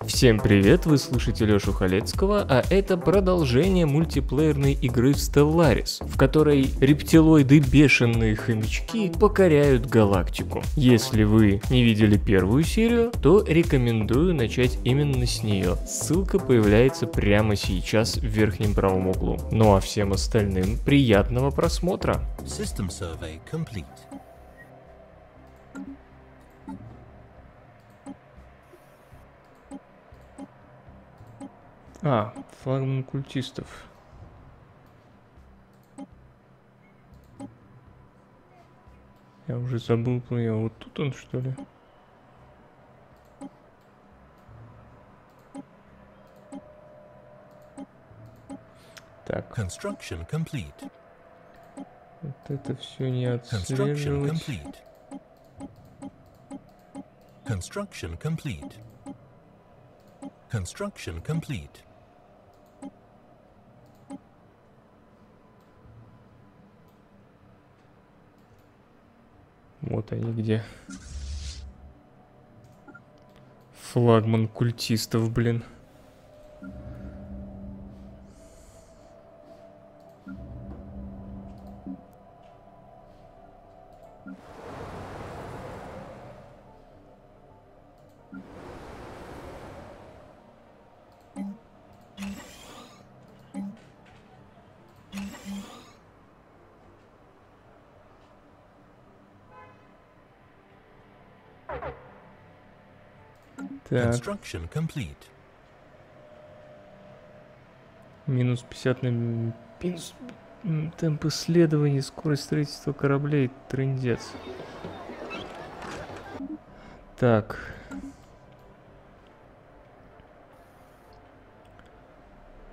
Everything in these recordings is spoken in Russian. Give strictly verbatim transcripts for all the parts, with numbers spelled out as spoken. Всем привет, вы слушаете Лёшу Халецкого, а это продолжение мультиплеерной игры в Stellaris, в которой рептилоиды бешеные хомячки покоряют галактику. Если вы не видели первую серию, то рекомендую начать именно с нее. Ссылка появляется прямо сейчас в верхнем правом углу. Ну а всем остальным приятного просмотра. System survey complete. А, флагман культистов. Я уже забыл, я вот тут он, что ли? Так. Construction complete. Вот это все не отслеживать. Construction complete. Construction complete. Вот они где. Флагман культистов, блин. Construction complete. Минус пятьдесят на минус темп исследований, скорость строительства кораблей, трындец. Так.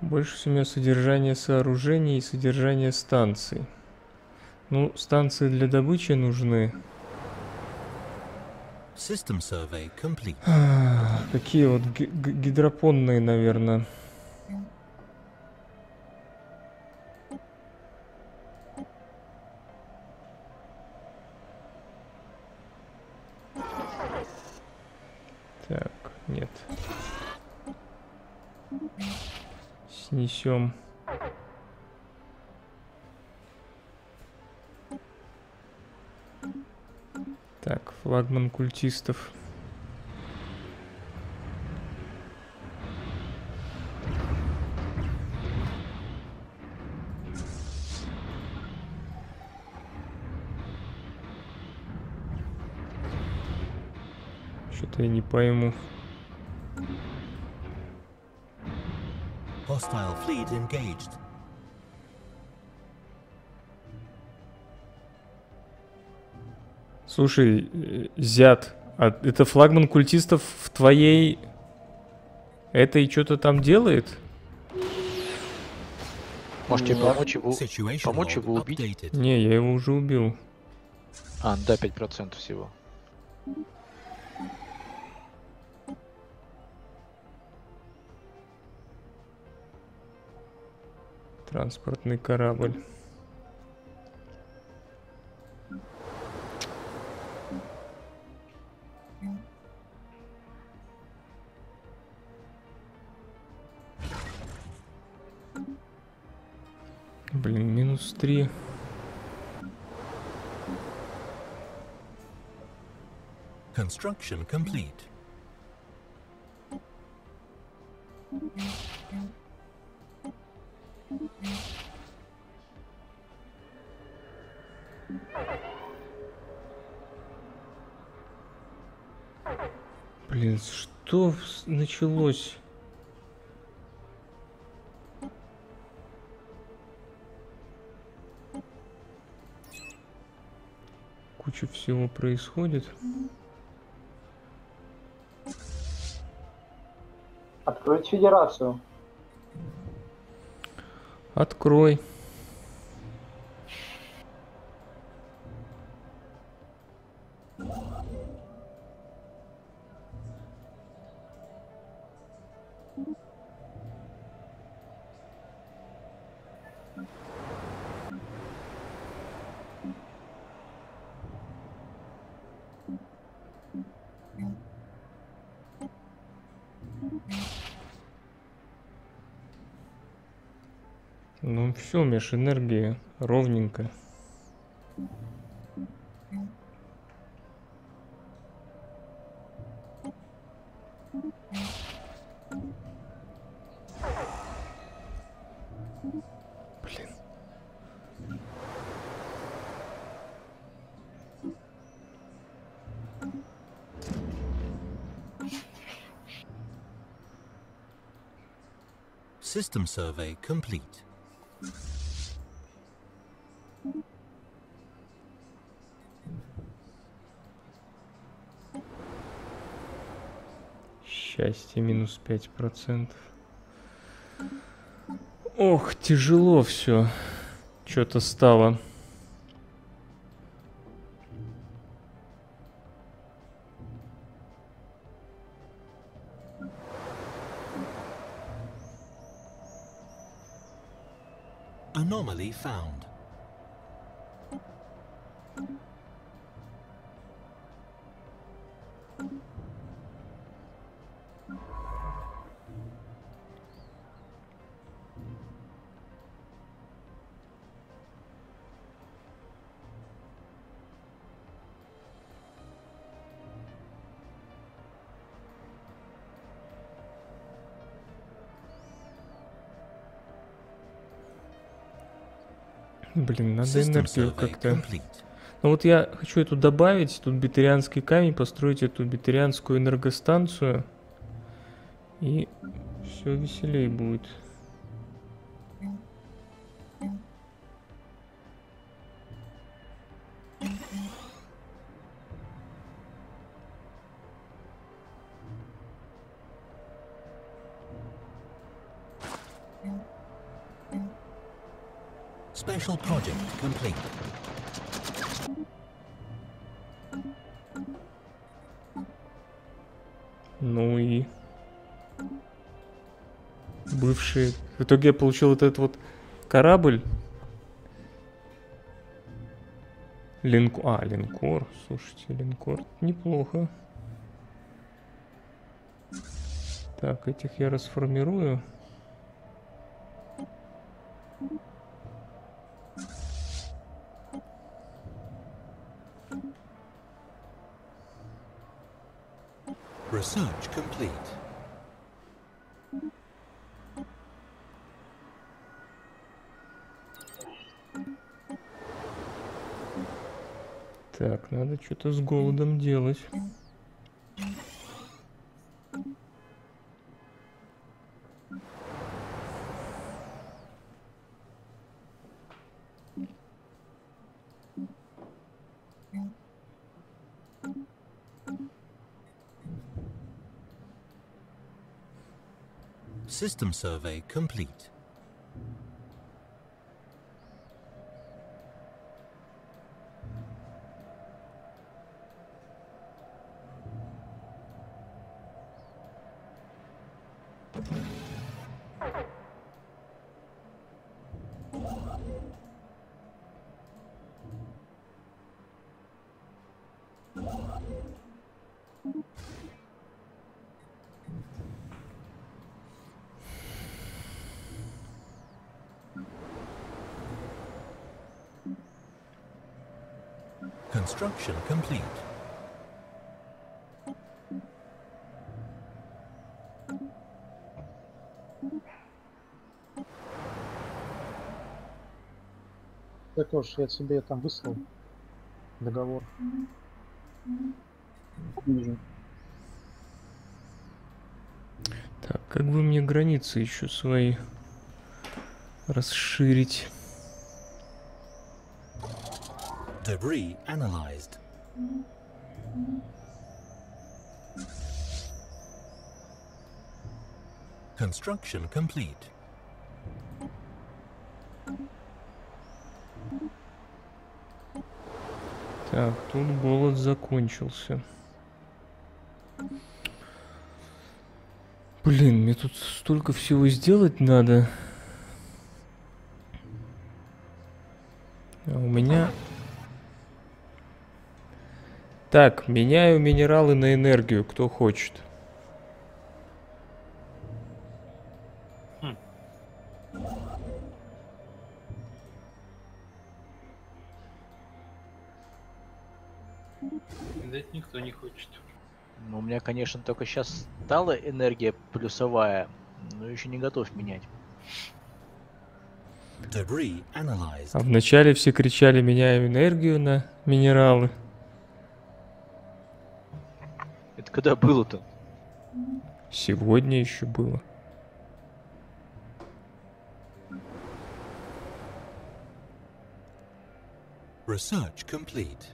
Больше всего у меня содержание сооружений и содержание станций. Ну, станции для добычи нужны. System survey complete. Какие вот гидропонные, наверное. Так, нет. Снесем. Так, флагман культистов. Что-то я не пойму. Hostile fleet engaged. Слушай, Зят, а это флагман культистов в твоей... Это и что-то там делает? Можете помочь его, помочь его убить? Не, я его уже убил. А, да, пять процентов всего. Транспортный корабль. Блин, минус три. Construction complete. Блин, что началось? Куча всего происходит. Открой федерацию. Открой. Ну все, Миш, энергия ровненько. System survey complete. Счастье минус пять процентов. Ох, тяжело все. Что-то стало. Anomaly found. Блин, надо энергию как-то... Ну вот я хочу эту добавить, тут битарианский камень, построить эту битарианскую энергостанцию. И все веселее будет. Special project complete. Ну и бывшие. В итоге я получил вот этот вот корабль. Линку... А, линкор. Слушайте, линкор неплохо. Так, этих я расформирую. Research complete. Так, надо что-то с голодом делать. System survey complete. Construction complete. Сакош, я тебе там выслал договор. Так, как бы мне границы еще свои расширить? Debris analyzed. Construction complete. Так, тут голод закончился. Блин, мне тут столько всего сделать надо. А у меня... Так, меняю минералы на энергию, кто хочет. Хм. Дать никто не хочет. Ну, у меня, конечно, только сейчас стала энергия плюсовая, но еще не готов менять. А вначале все кричали: меняем энергию на минералы. Это когда было-то? Сегодня еще было. Research complete.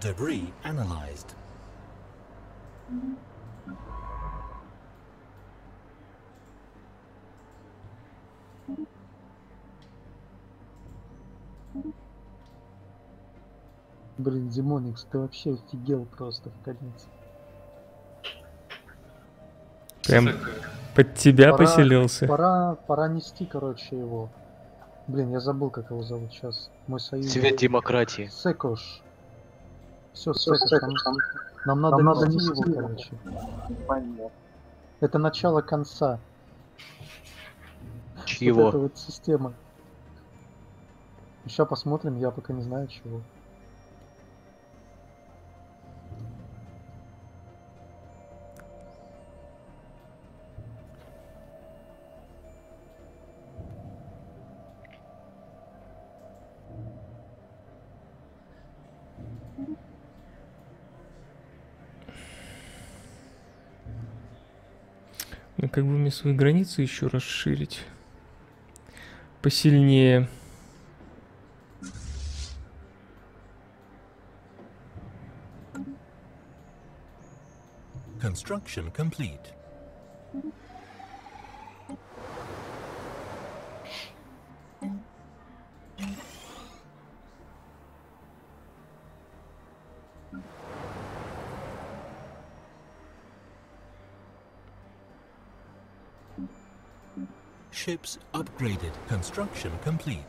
Debris analyzed. Блин, Демоникс, ты вообще офигел просто в конец. Прям под тебя пора, поселился. Пора, пора нести, короче, его. Блин, я забыл, как его зовут сейчас. Мой союз. Цвет демократии. Сокош. Все, Сокош. Нам, нам надо, нам надо нести его, его, короче. Понятно. Это начало конца. Чего? Вот эта вот система. Сейчас посмотрим, я пока не знаю чего. Ну, как бы мне свои границы еще расширить посильнее. Construction complete. Ships upgraded. Construction complete.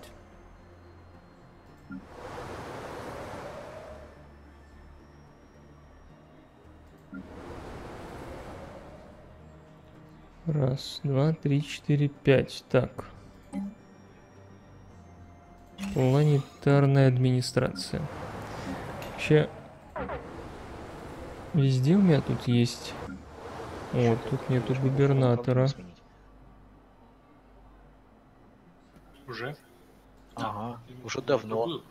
Раз, два, три, четыре, пять. Так. Планетарная администрация. Вообще, везде у меня тут есть. Вот, тут нету губернатора. Уже? Ага, да. Уже давно.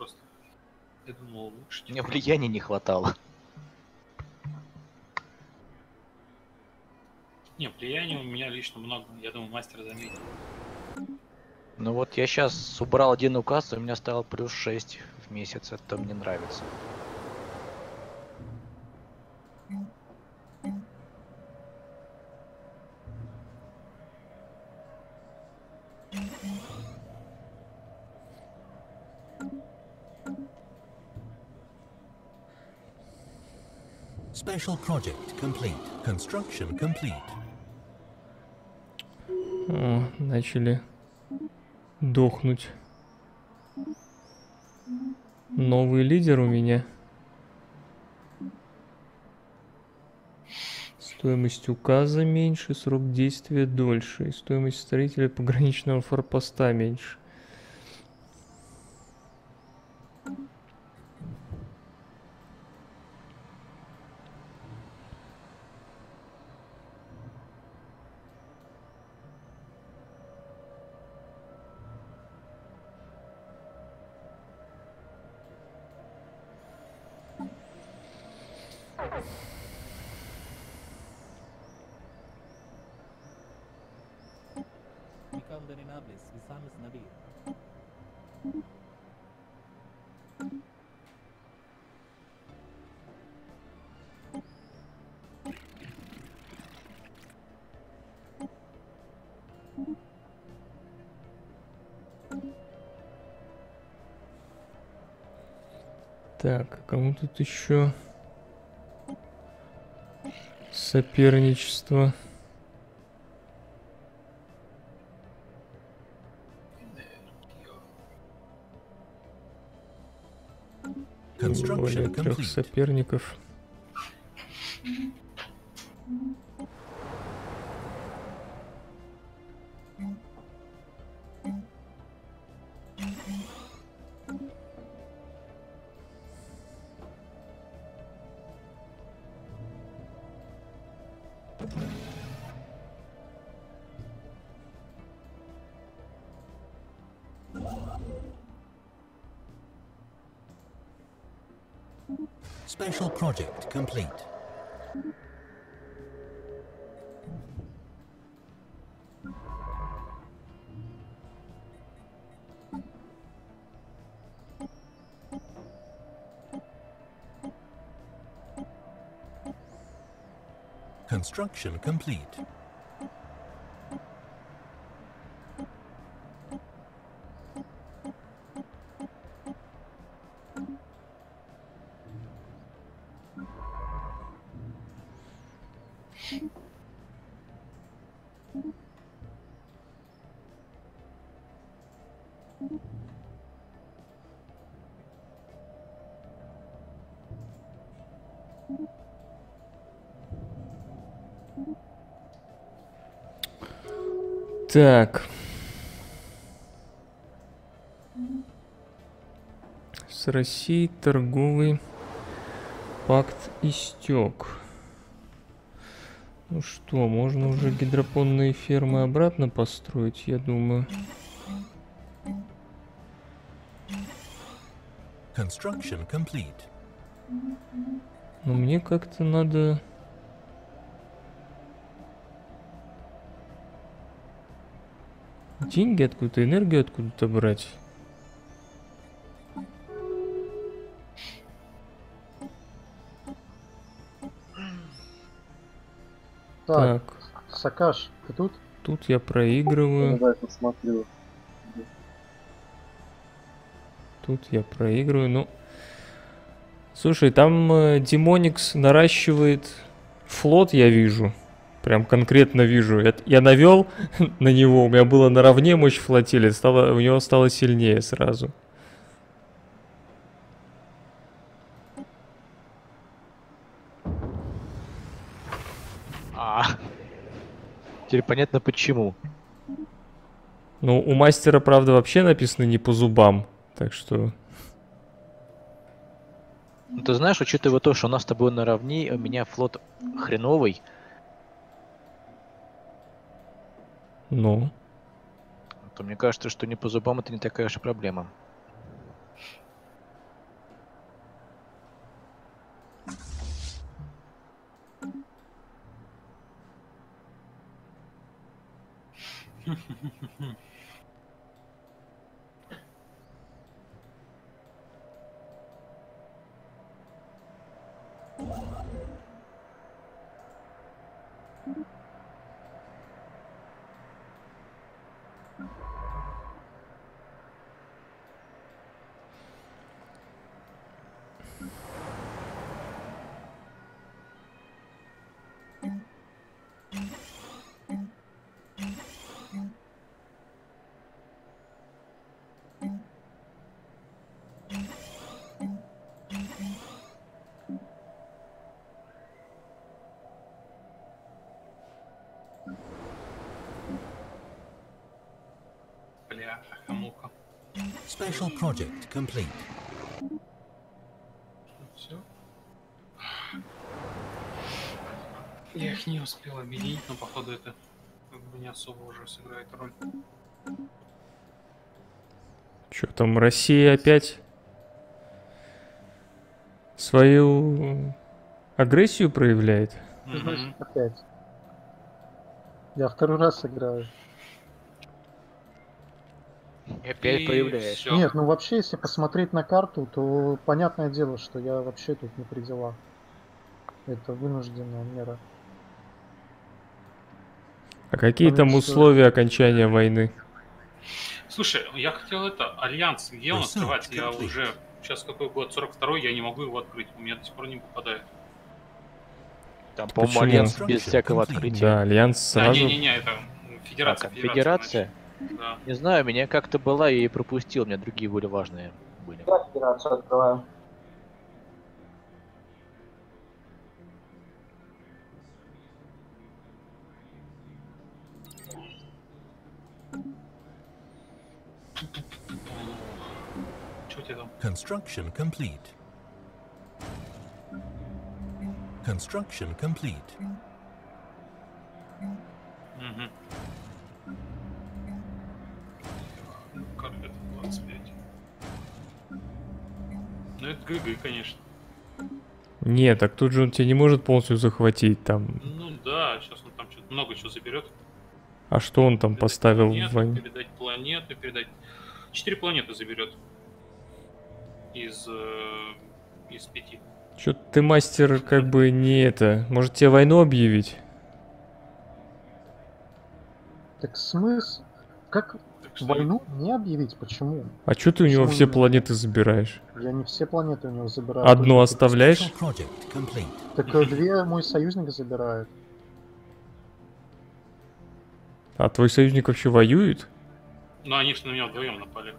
Я думал, лучше. Мне влияния не хватало. Не, влияния у меня лично много. Я думаю, мастер заметил. Ну вот я сейчас убрал один указ, и у меня стало плюс шесть в месяц. Это мне нравится. Special project complete. Construction complete. О, начали дохнуть. Новый лидер у меня. Стоимость указа меньше, срок действия дольше. И стоимость строителя пограничного форпоста меньше. Так, кому тут еще соперничество? Более трех соперников. Special project complete. Construction complete. Так. С Россией торговый пакт истек. Ну что, можно уже гидропонные фермы обратно построить, я думаю. Construction complete. Но мне как-то надо... Деньги откуда-то, энергию откуда-то брать. Так, так. Сакаш, ты тут? Тут я проигрываю. Давай посмотрю. Тут я проигрываю, ну... Слушай, там э, Демоникс наращивает флот, я вижу. Прям конкретно вижу. Я, я навел на него, у меня было наравне мощь флотилии, стало, у него стало сильнее сразу. А, теперь понятно почему. Ну, у мастера, правда, вообще написано не по зубам, так что... Ну, ты знаешь, учитывая то, что у нас с тобой наравне, у меня флот хреновый. Ну? То мне кажется, что не по зубам это не такая уж и проблема. Special project complete. Все. Я их не успел объединить, но походу это не особо уже сыграет роль. Чё там, Россия опять свою агрессию проявляет? Mm-hmm. Опять. Я второй раз играю. Опять появляюсь. Нет, ну вообще, если посмотреть на карту, то понятное дело, что я вообще тут не при делах. Это вынужденная мера. А какие там условия окончания войны? Слушай, я хотел это, альянс Гео открывать, я уже Сейчас какой год? сорок второй, я не могу его открыть. У меня до сих пор не попадает. Там, по-моему, Альянс без всякого открытия. Да, Альянс сразу... Не-не-не, это Федерация. Так, Федерация? Да. Не знаю, меня как-то была и пропустил. У меня другие более важные были. Я Федерацию открываю. Construction complete. Construction complete. Mm-hmm. Как это двадцать пять? Ну это ГГ, конечно. Нет, так тут же он тебя не может полностью захватить там. Ну да, сейчас он там что-то много чего заберет. А что он там передать поставил? Планету, передать планеты, передать. Четыре планеты заберет. Из, э, из пяти. Чё-то ты, мастер, как бы не это. Может, тебе войну объявить? Так смысл? Как так войну что? Не объявить? Почему? А чё ты Почему у него все планеты забираешь? Я не все планеты у него забираю. Одну оставляешь? Так две мой союзник забирает. А твой союзник вообще воюет? Ну, они же на меня вдвоем напали.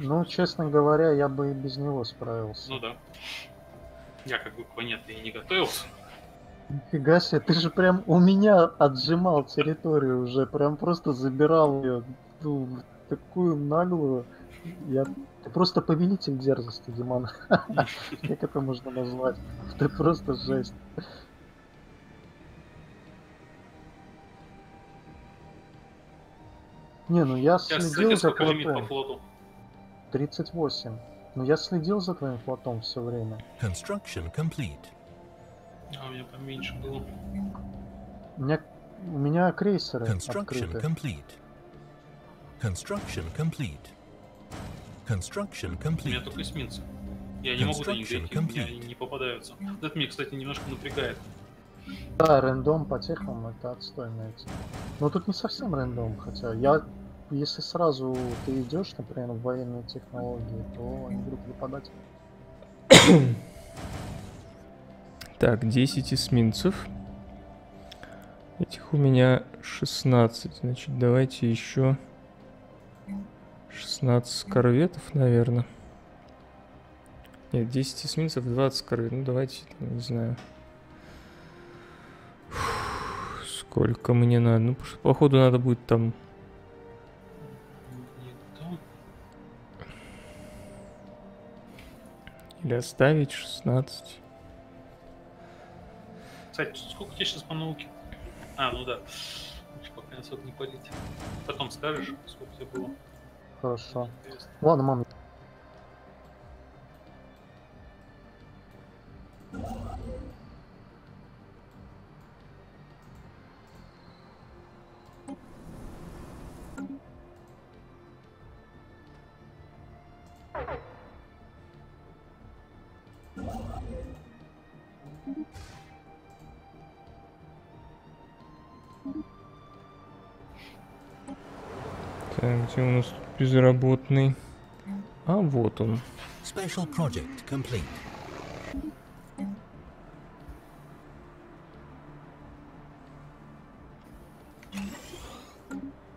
Ну, честно говоря, я бы и без него справился. Ну да. Я как бы к планете и не готовился. Нифига себе, ты же прям у меня отжимал территорию уже. Прям просто забирал ее. Ту, такую наглую. Я... Ты просто повелитель дерзости, Диман. Как это можно назвать? Ты просто жесть. Не, ну я следил за флотом. тридцать восемь. Но я следил за твоим флотом все время. Construction complete. А у меня поменьше было. У меня, у меня крейсеры открыты. Complete. Construction complete. Construction complete. У меня только эсминцы. Я не могу до них дойти, у меня не попадаются. Вот это меня, кстати, немножко напрягает. Да, рандом по техам это отстойная тема. Но тут не совсем рандом, хотя я... Если сразу ты идешь, например, в военные технологии, то они будут выпадать. Так, десять эсминцев. Этих у меня шестнадцать. Значит, давайте еще шестнадцать корветов, наверное. Нет, десять эсминцев, двадцать корветов. Ну, давайте, не знаю. Фух, сколько мне надо? Ну, походу, надо будет там... Или оставить шестнадцать. Кстати, сколько тебе сейчас по науке? А, ну да. Пока не особо не палить. Потом скажешь, сколько тебе было. Хорошо. Ладно, мам. Так, где у нас тут безработный? А вот он. Special project complete.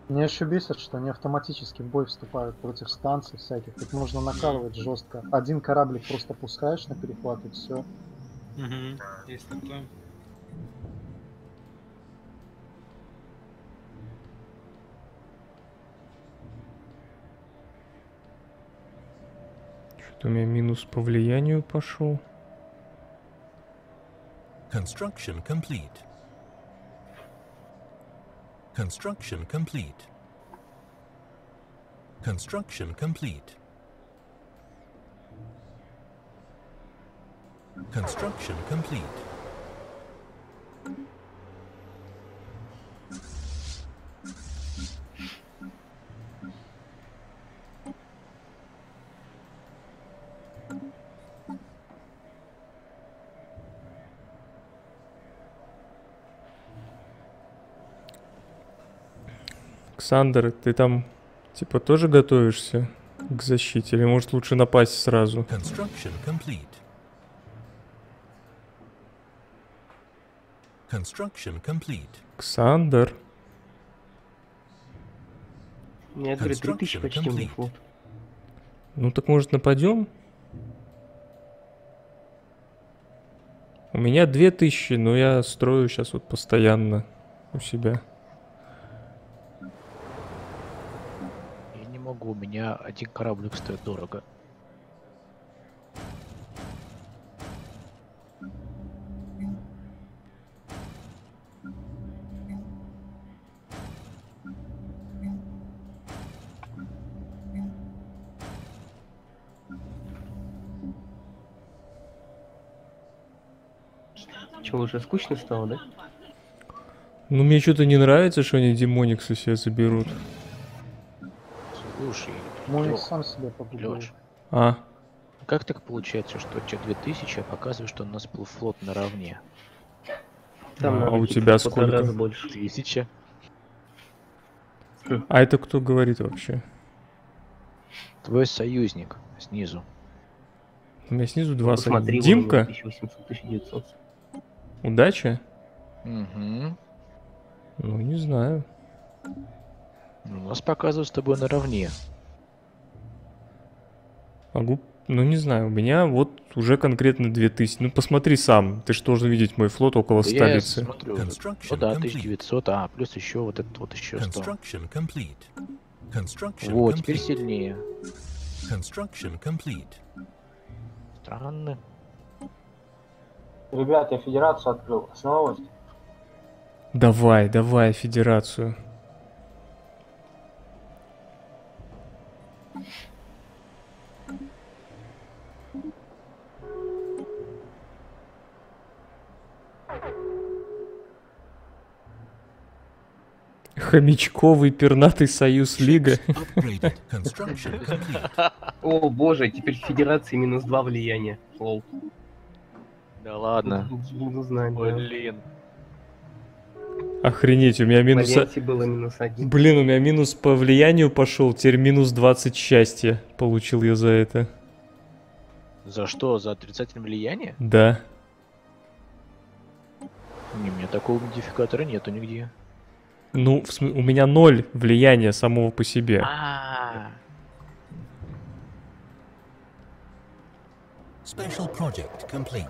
Меня еще бесит, что они автоматически в бой вступают против станций всяких. Тут нужно накалывать жестко. Один кораблик просто пускаешь на перехват и все. Угу. Есть такое. Что-то у меня минус по влиянию пошел. Construction complete. Construction complete. Construction complete. Construction complete. Ксандер, ты там типа тоже готовишься? к защите, или может лучше напасть сразу? Construction complete. Construction complete. Ксандер. Нет, говорит, три тысячи почти у них. Ну так может нападем? У меня две тысячи, но я строю сейчас вот постоянно у себя. Я не могу, у меня один кораблик стоит дорого. Уже скучно стало, да? Ну, мне что-то не нравится, что они Демоникса себе заберут. Слушай, Лёх, сам себя погубил. А? Как так получается, что у тебя две тысячи показывает, что у нас был флот наравне? Там а у тебя сколько? Больше тысячи. А это кто говорит вообще? Твой союзник снизу. У меня снизу два союзника. Димка? тысяча восемьсот — тысяча девятьсот. Удача? Угу. Ну, не знаю. У нас показывают с тобой наравне. Могу... Ну, не знаю. У меня вот уже конкретно две тысячи. Ну, посмотри сам. Ты же должен видеть мой флот около да столицы. Я смотрю. Ну да, тысяча девятьсот. А, плюс еще вот этот вот еще сто. Вот, теперь сильнее. Странно. Ребят, я федерацию открыл. Основалось? Давай, давай федерацию. Хомячковый пернатый Союз Лига. О боже, теперь федерации минус два влияния. Лол. Да ладно. Буду знать, блин. Да. Охренеть, у меня минус... Было минус один. Блин, у меня минус по влиянию пошел, теперь минус двадцать счастья. Получил я за это. За что? За отрицательное влияние? Да. Не, у меня такого модификатора нету нигде. Ну, в смысле, у меня ноль влияния самого по себе. А-а-а. Special project complete.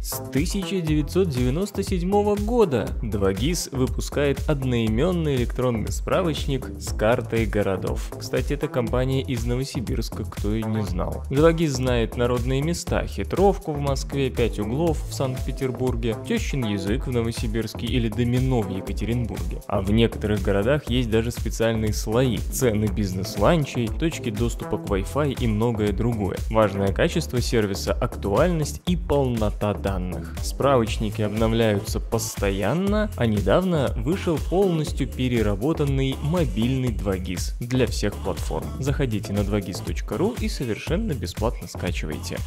С тысяча девятьсот девяносто седьмого года два ГИС выпускает одноименный электронный справочник с картой городов. Кстати, это компания из Новосибирска, кто и не знал. два ГИС знает народные места, Хитровку в Москве, Пять углов в Санкт-Петербурге, Тещин язык в Новосибирске или Домино в Екатеринбурге. А в некоторых городах есть даже специальные слои, цены бизнес-ланчей, точки доступа к Wi-Fi и многое другое. Важное качество сервиса – актуальность и полнота данных. Данных. Справочники обновляются постоянно, а недавно вышел полностью переработанный мобильный два ГИС для всех платформ. Заходите на два гис точка ру и совершенно бесплатно скачивайте.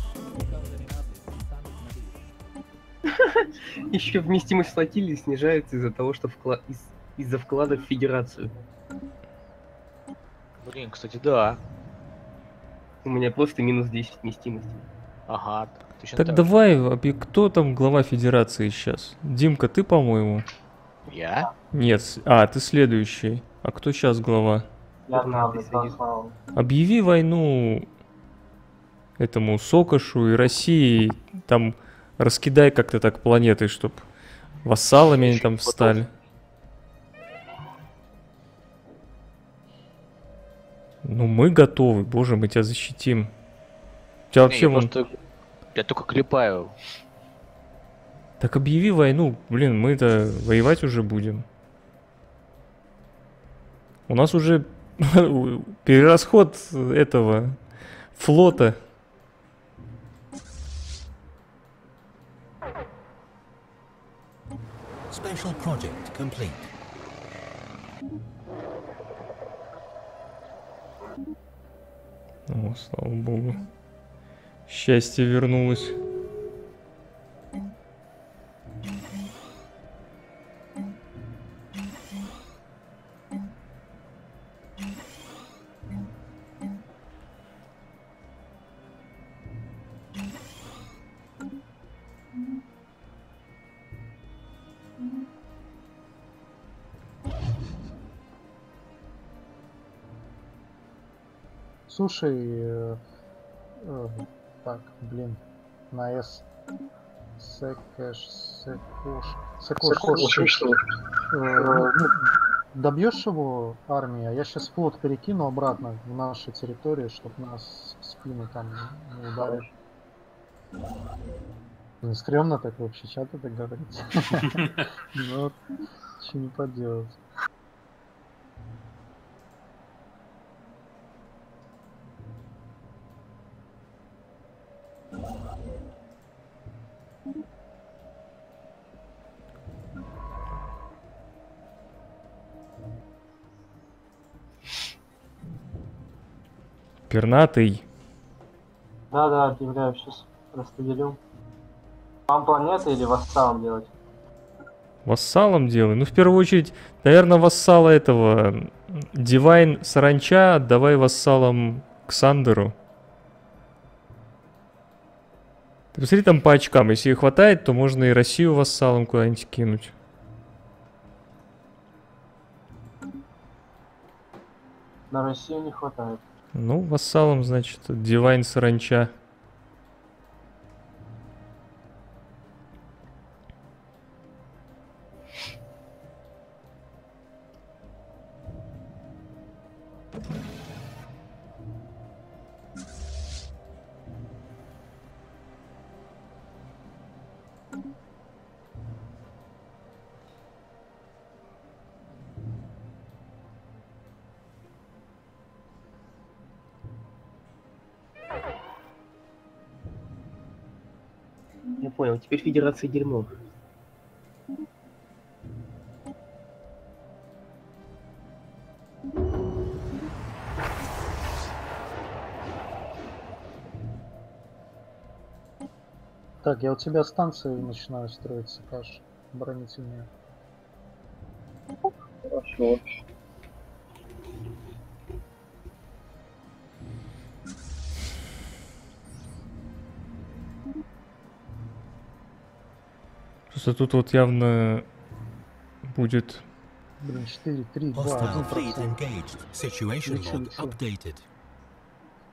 Еще вместимость флотилии снижается из-за того, что из-за вкладов в федерацию. Блин, кстати, да. У меня просто минус десять вместимости. Ага. Так, так давай, кто там глава федерации сейчас? Димка, ты, по-моему? Я? Нет, а, ты следующий. А кто сейчас глава? Я знаю, я знаю. Объяви войну этому Сокошу и России. Там раскидай как-то так планеты, чтоб вассалами они там встали. Ну мы готовы, боже, мы тебя защитим. У тебя вообще... Вон... Я только клепаю. Так объяви войну. Блин, мы-то воевать уже будем. У нас уже перерасход этого флота. Special project complete. О, слава богу. Счастье вернулось. Слушай, э, э, так, блин, на S. Сакаш, Сокош. Сокош, Сокош. Добьешь его армия? Я сейчас флот перекину обратно в наши территории, чтобы нас в спину там не ударили. Ну, стрёмно так вообще, чат-то так говорится. Но ничего не поделать. Пернатый. Да-да, объявляю, сейчас распределю. Вам планеты или вассалом делать? Вассалом делай? Ну, в первую очередь, наверное, вассала этого. Дивайн Саранча отдавай вассалом Ксандеру. Ты посмотри там по очкам, если их хватает, то можно и Россию вассалом куда-нибудь кинуть. На Россию не хватает. Ну, вассалом, значит, Дивайн Саранча. Понял, теперь федерация дерьмо. Так, я у тебя станции начинаю строить, Сакаш, оборонительные. Хорошо. Тут вот явно будет четыре, три, два.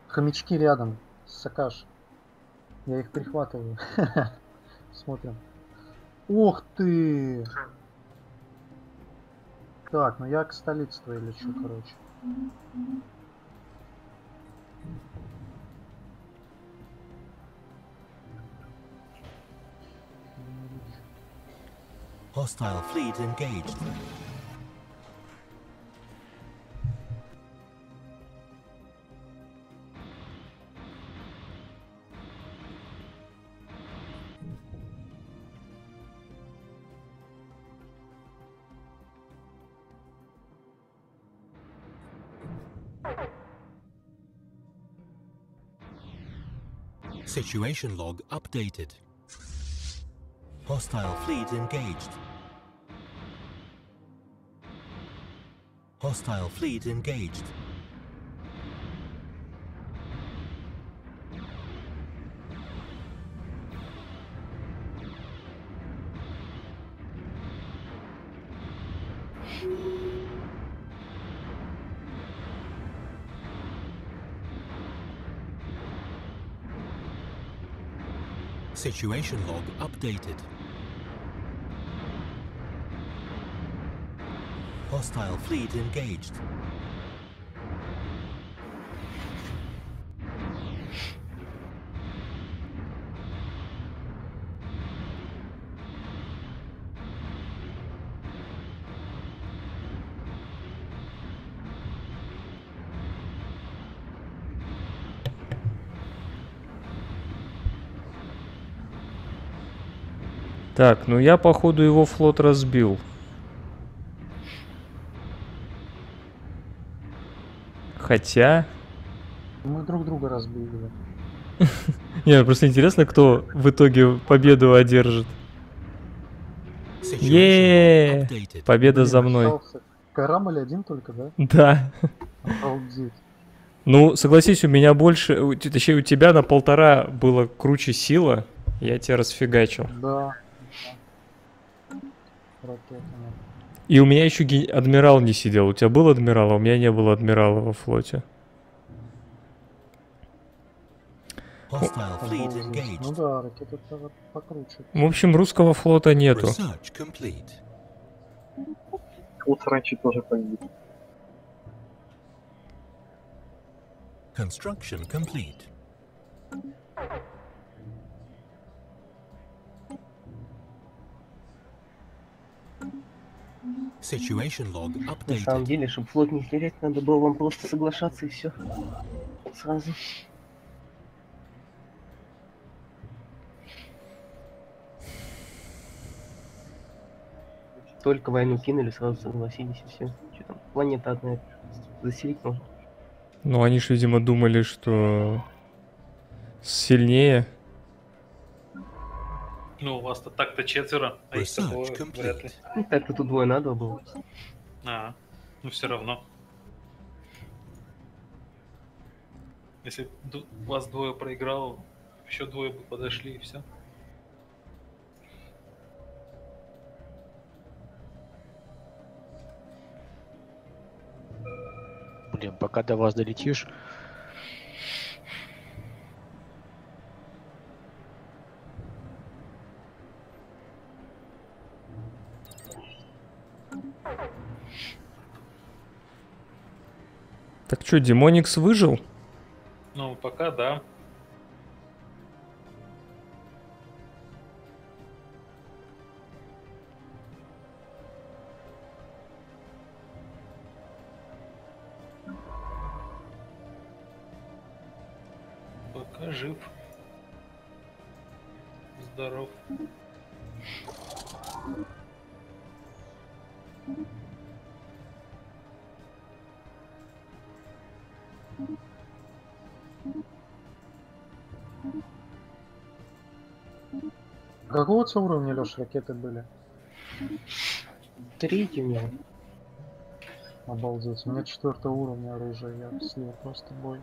Хомячки рядом, Сакаш. Я их прихватываю. Смотрим. Ох ты! Так, ну я к столице твоей лечу, короче. Hostile fleet engaged. Situation log updated. Hostile fleet engaged. Hostile fleet engaged. Situation log updated. Hostile fleet engaged. Так, ну я, походу, его флот разбил. Хотя... Мы друг друга разбили. Не, просто интересно, кто в итоге победу одержит. Еее! Победа за мной. Карамоль один только, да? Да. Ну, согласись, у меня больше... Точнее, у тебя на полтора было круче сила. Я тебя расфигачил. Да. И у меня еще адмирал не сидел. У тебя был адмирал, а у меня не было адмирала во флоте. Ну да, ракеты покруче. В общем, русского флота нету. У срачи тоже погиб. Construction complete. Situation log updated. На самом деле, чтобы флот не терять, надо было вам просто соглашаться и все. Сразу. Только войну кинули, сразу согласились и все. Что там? Планета одна. Заселить можно. Ну, они же, видимо, думали, что сильнее. Ну, у вас-то так-то четверо, а их такое вряд ли. Ну, так-то тут двое надо было. А, ну все равно. Если вас двое проиграло, еще двое бы подошли и все. Блин, пока до вас долетишь. Так что, Демоникс выжил? Ну, пока да. Жив, здоров. Какого уровня, Лёш, ракеты были? Третий у меня. Обалдеть, у меня четвертого уровня оружия, я слил просто бой.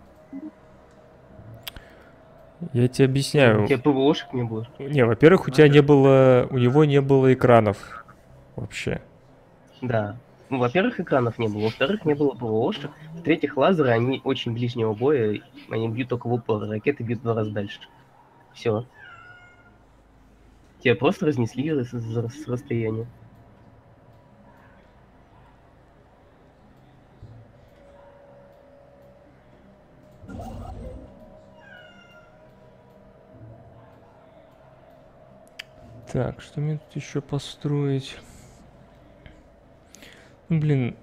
Я тебе объясняю. У тебя ПВОшек не было? Не, во-первых, у тебя не было, у него не было экранов вообще. Да. Ну, во-первых, экранов не было, во-вторых, не было ПВОшек, в-третьих, лазеры, они очень ближнего боя, они бьют только в упор, ракеты бьют в два раза дальше. Все. Тебя просто разнесли с, с расстояния. Так, что мне тут еще построить? Ну, блин.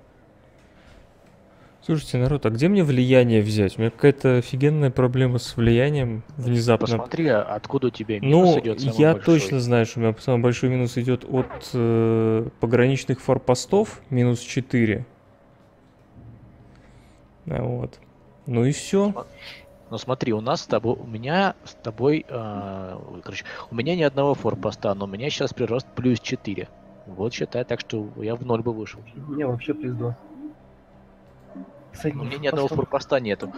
Слушайте, народ, а где мне влияние взять? У меня какая-то офигенная проблема с влиянием внезапно. Посмотри, откуда у тебя минус ну, идет самый я большой. Точно знаю, что у меня самый большой минус идет от э, пограничных форпостов. Минус четыре. А вот. Ну и все. Но смотри, у нас с тобой, у меня с тобой, э, короче, у меня ни одного форпоста, но у меня сейчас прирост плюс четыре. Вот считай, так что я в ноль бы вышел. У меня вообще плюс два. Кстати, у меня ни одного форпоста нету.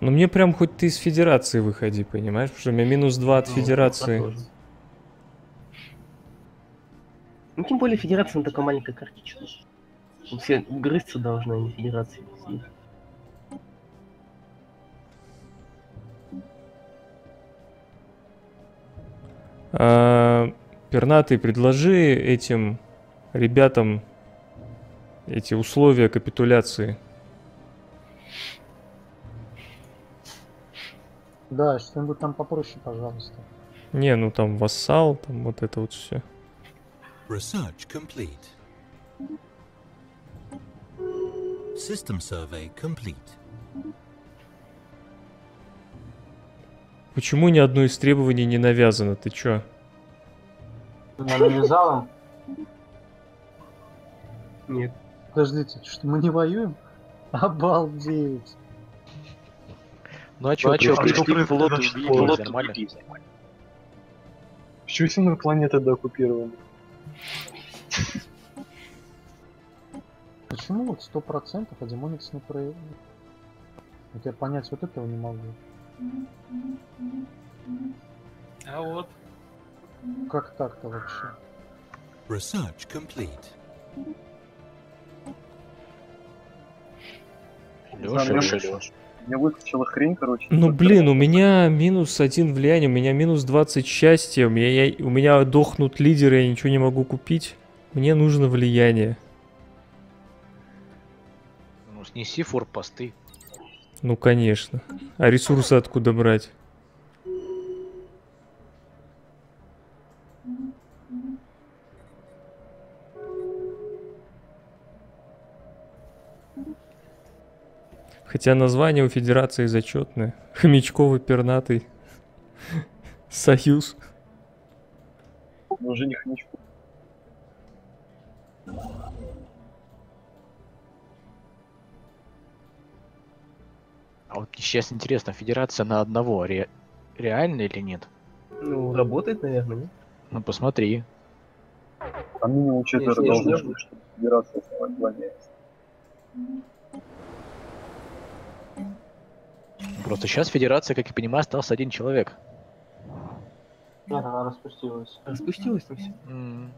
Ну мне прям хоть ты из федерации выходи, понимаешь? Потому что у меня минус два от ну, федерации. Ну тем более федерация на такой маленькой карте. Все грызться должны, а не федерации. А, пернатый, предложи этим ребятам эти условия капитуляции. Да, что-нибудь там попроще, пожалуйста. Не, ну там вассал, там вот это вот все. Research complete. System survey complete. Почему ни одно из требований не навязано? Ты чё? Она навязала? Нет. Подождите, что мы не воюем? Обалдеть. Ну а чё, а чё, пришли флот, флот другие занимали. Чё, если планета дооккупирована? Почему вот сто процентов а Демоникс не проявил? Вот я понять вот этого не могу. А вот. Как так-то вообще? Research complete. Лёша, Лёша, Лёша. Я выключила хрень, короче. Ну блин, у меня минус один влияние, у меня минус двадцать счастья, у меня, я, у меня дохнут лидеры, я ничего не могу купить. Мне нужно влияние. Ну снеси форпосты. Ну конечно. А ресурсы откуда брать? Хотя название у Федерации зачетное. Хомячковый пернатый Союз. Но уже не хомячковый. А вот сейчас интересно, Федерация на одного ре... реально или нет? Ну, работает, наверное, нет? Ну, посмотри. А минимум четверо должны, чтобы Федерация сохраняется. Просто сейчас Федерация, как я понимаю, остался один человек. Нет, она распустилась. Распустилась там все. Mm.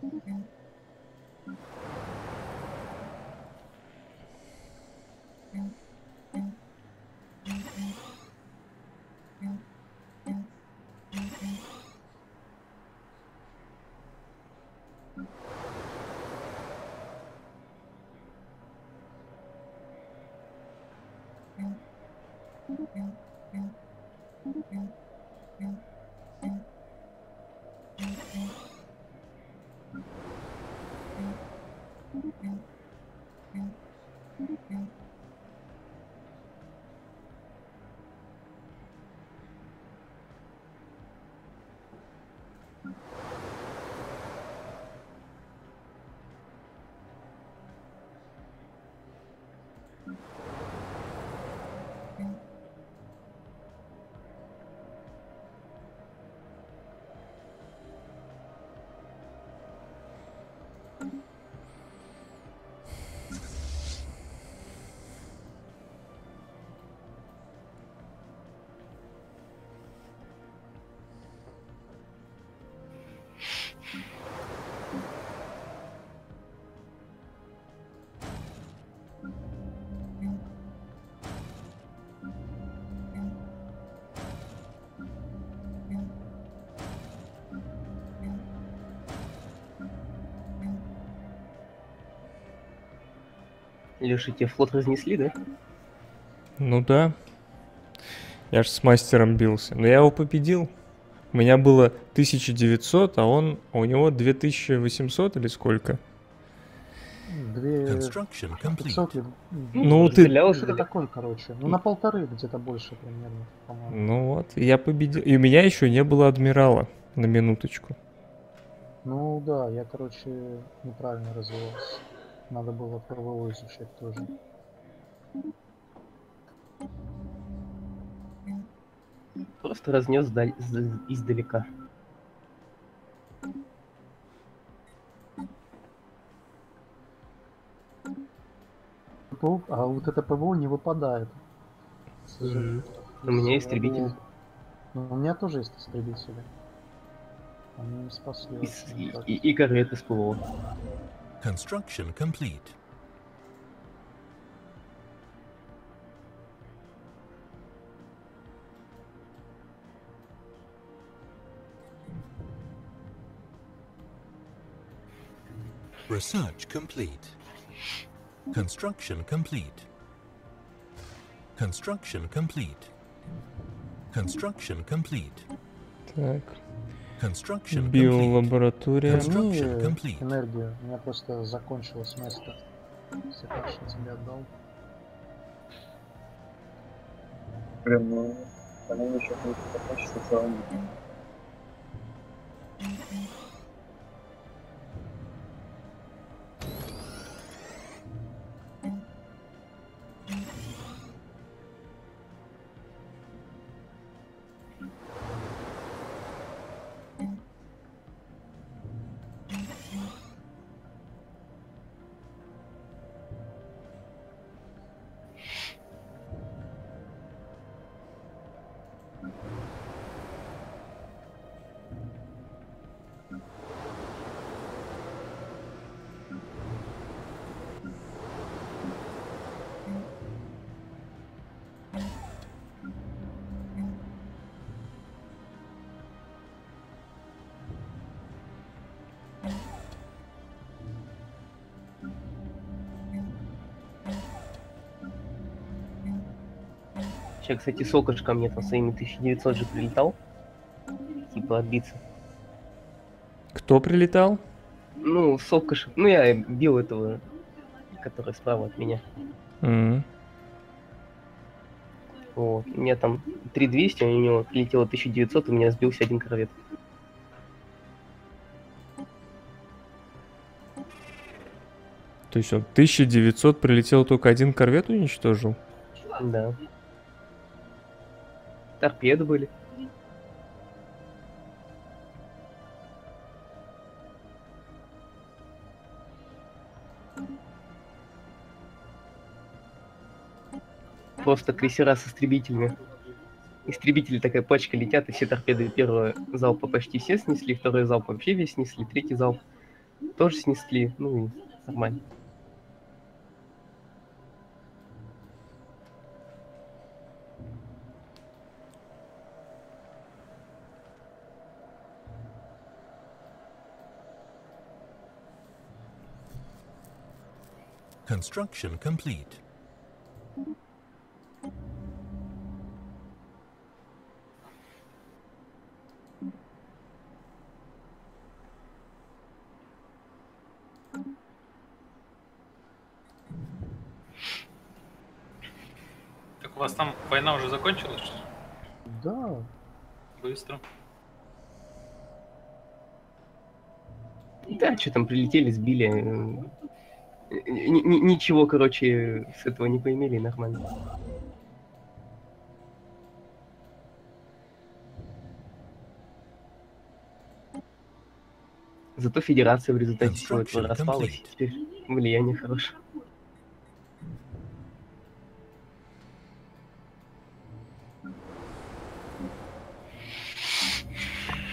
Леша, тебе флот разнесли, да? Ну да. Я же с мастером бился. Но я его победил. У меня было тысяча девятьсот, а он, у него две тысячи восемьсот или сколько? две тысячи пятьсот. Ну ты... Леша, это такой, короче. Ну на полторы где-то больше примерно, по-моему. Ну вот, я победил. И у меня еще не было адмирала, на минуточку. Ну да, я, короче, неправильно развивался. Надо было ПВО изучать тоже. Просто разнес даль... издалека. А вот это ПВО не выпадает. Mm-hmm. У меня истребитель. Ну, у меня тоже есть истребители. Они не спасли. И, и, и кареты с ПВО. Construction complete. Research complete. Construction complete. Construction complete. Construction complete. Так. Биолаборатория. Ну, энергию. У меня просто закончилось место. Сакаш, я тебе отдал. Прям, ну, по-моему, еще какой-то качество целом. Сейчас, кстати, Сокош ко мне там своими тысяча девятьсот же прилетал. Типа отбиться. Кто прилетал? Ну, Сокош. Ну, я бил этого, который справа от меня. Mm-hmm. Вот. У меня там три двести, у него прилетело тысяча девятьсот, у меня сбился один корвет. То есть он тысяча девятьсот прилетел, только один корвет уничтожил? Да. Торпеды были. Просто крейсера с истребителями. Истребители такая пачка летят, и все торпеды первого залпа почти все снесли, второй залп вообще весь снесли, третий залп тоже снесли, ну и нормально. Construction complete. Так у вас там война уже закончилась? Да. Быстро. Да, что там прилетели, сбили. Н- ничего, короче, с этого не поимели, нормально. Зато Федерация в результате всего этого распалась, теперь влияние хорошее.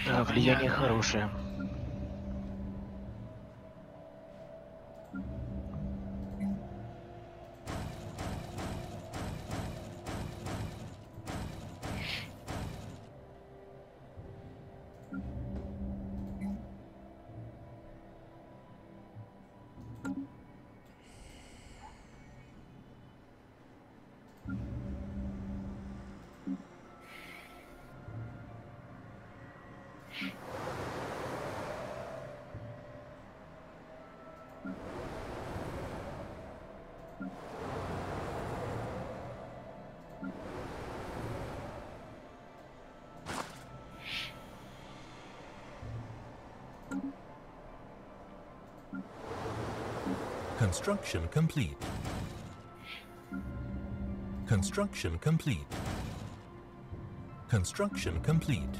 Да, влияние хорошее. Construction complete. Construction complete. Construction complete.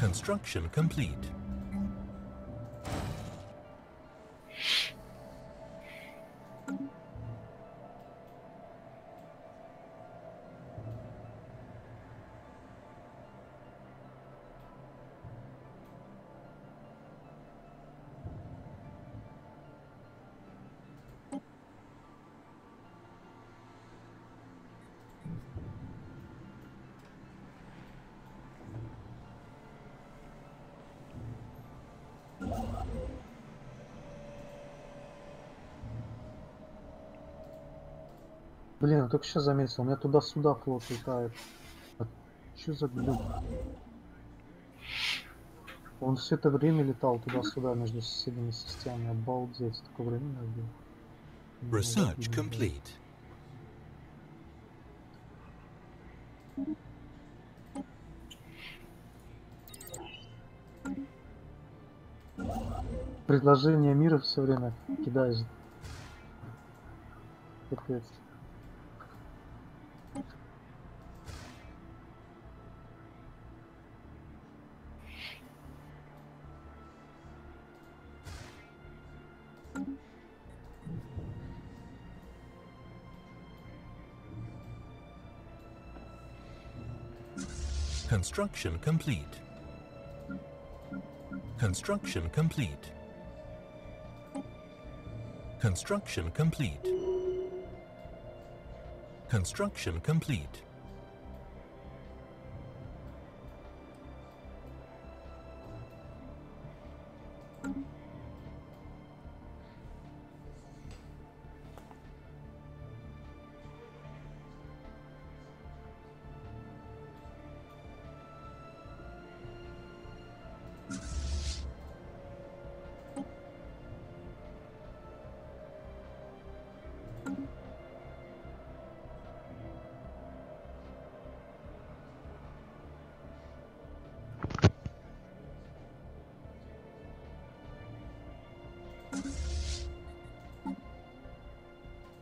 Construction complete. Блин, я только сейчас заметил, у меня туда-сюда флот летает. Что за глюк? Он все это время летал туда-сюда между соседними системами. Обалдеть, такое время было. Research complete. Предложение мира все время кидаешь. Капец. Construction complete. Construction complete. Construction complete. Construction complete.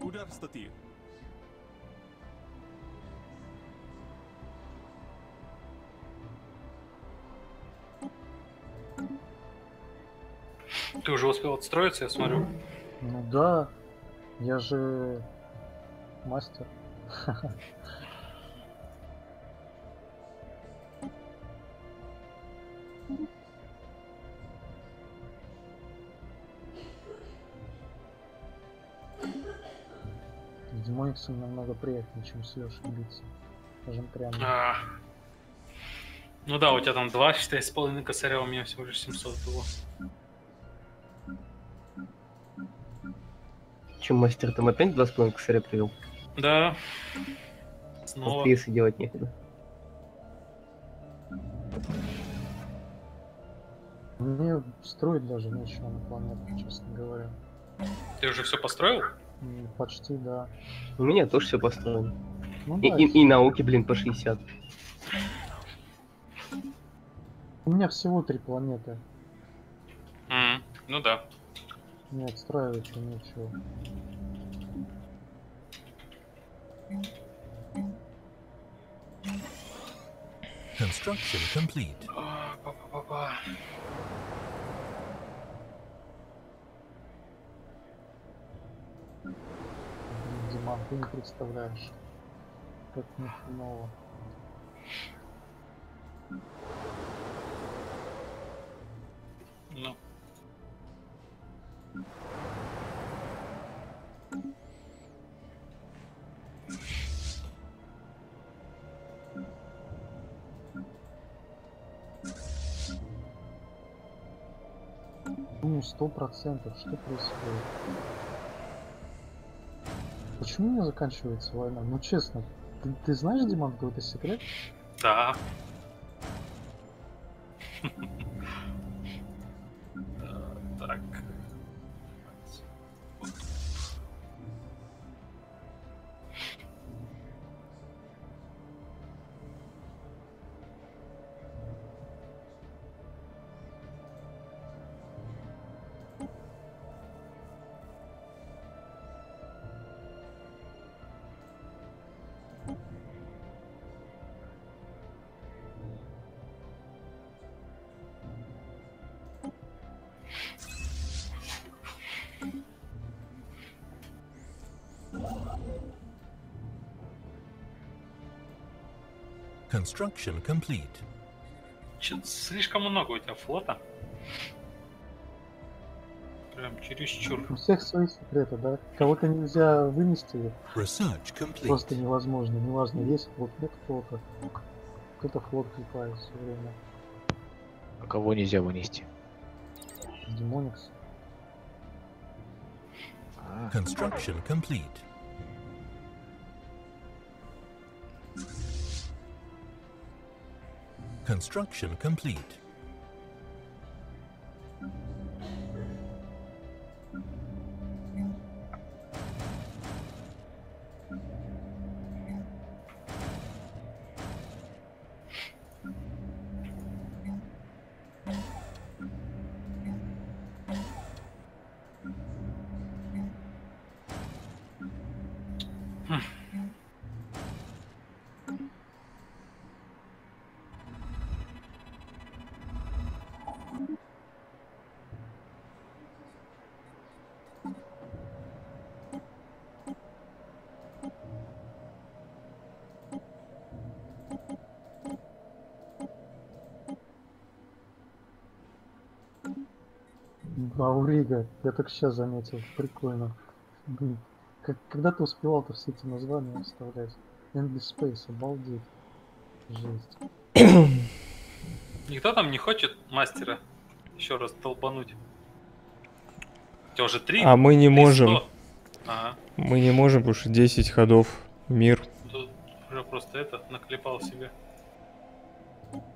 Удар статьи. Ты уже успел отстроиться, я смотрю. Ну да, я же мастер. Демониксу намного приятнее, чем с Лёшей биться. Скажем прямо. А -а -а. Ну да, у тебя там два, считай, с половиной косаря, у меня всего лишь семьсот его. Чем мастер там опять два с половиной косаря привел? Да. Снова. Писы делать некуда. Мне строить даже нечего на планете, честно говоря. Ты уже все построил? Почти, да. У меня тоже все построено. Ну, и, да, и, и науки, блин, по шестьдесят. У меня всего три планеты. Mm, ну да. Не отстраивать ничего. Construction complete. Oh, pa -pa -pa -pa. Диман, ты не представляешь, как ни хреново. Ну. Ну, сто процентов, что происходит? Почему не заканчивается война? Ну честно, ты, ты знаешь, Диман, какой-то секрет? Да. Так. Construction complete. Чё-то слишком много у тебя флота. Прям чересчур. У всех свои секреты, да? Кого-то нельзя вынести. Просто невозможно. Неважно, есть флот, нет флота. Кто-то флот клепает все время. А кого нельзя вынести? Демоникс. Construction complete. Construction complete. Баурыга, я только сейчас заметил, прикольно. Блин, как, когда ты успевал-то все эти названия вставлять? Endless Space, обалдеть. Жесть. Никто там не хочет мастера еще раз толпануть? У тебя уже три. А мы не можем. Ага. Мы не можем, потому что десять ходов. Мир. Тут уже просто это, наклепал себе.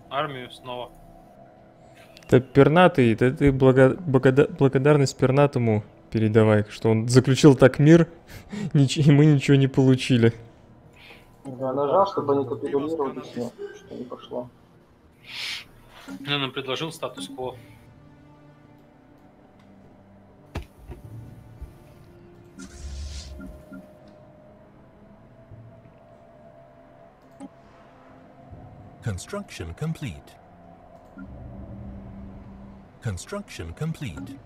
Армию снова. Это пернатый, это ты благо... Благода... благодарность пернатому передавай, что он заключил так мир, и мы ничего не получили. Да, нажал, чтобы они капитулировали, что не пошло. Я нам предложил статус-кво. Construction complete. Construction complete.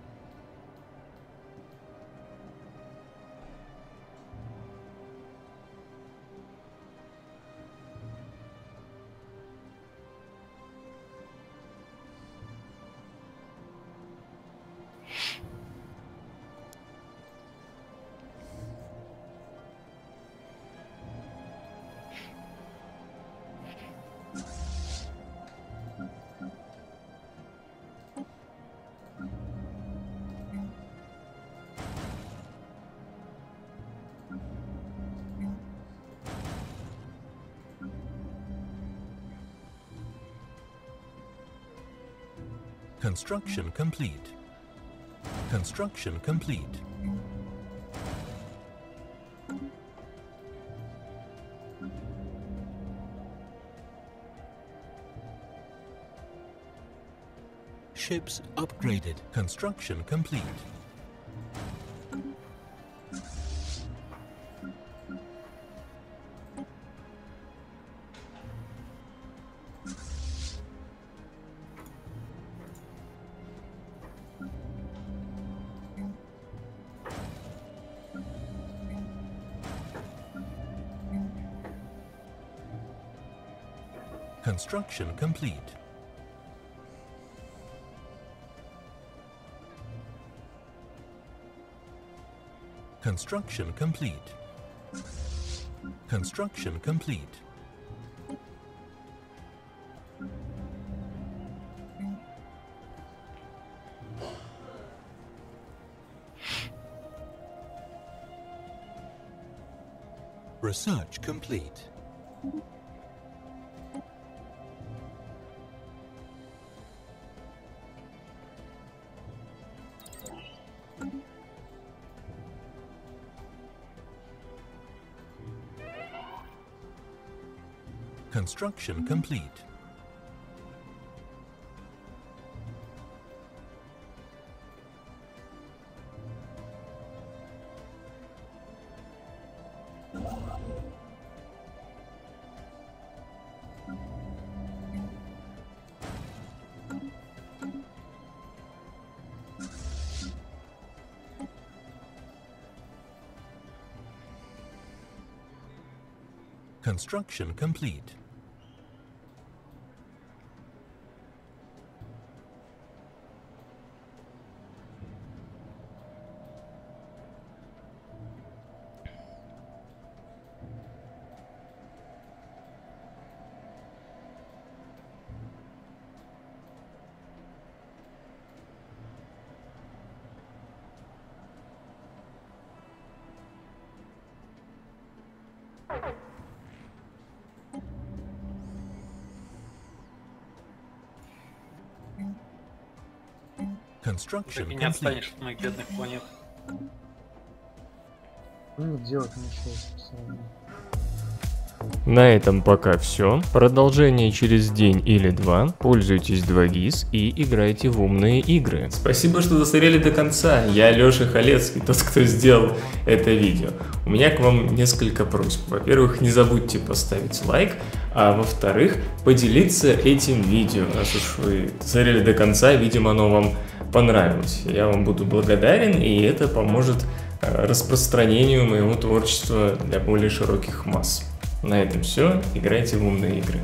Construction complete. Construction complete. Ships upgraded. Construction complete. Construction complete. Construction complete. Construction complete. Research complete. Construction complete. Construction complete. Ты меня отстанешь от моих бедных планет. Ну, делать ничего. На этом пока все. Продолжение через день или два. Пользуйтесь два ГИС и играйте в умные игры. Спасибо, что досмотрели до конца. Я Лёша Халецкий, тот, кто сделал это видео. У меня к вам несколько просьб. Во-первых, не забудьте поставить лайк. А во-вторых, поделиться этим видео. Раз уж вы досмотрели до конца, видимо, оно вам понравилось. Я вам буду благодарен, и это поможет распространению моего творчества для более широких масс. На этом все. Играйте в умные игры.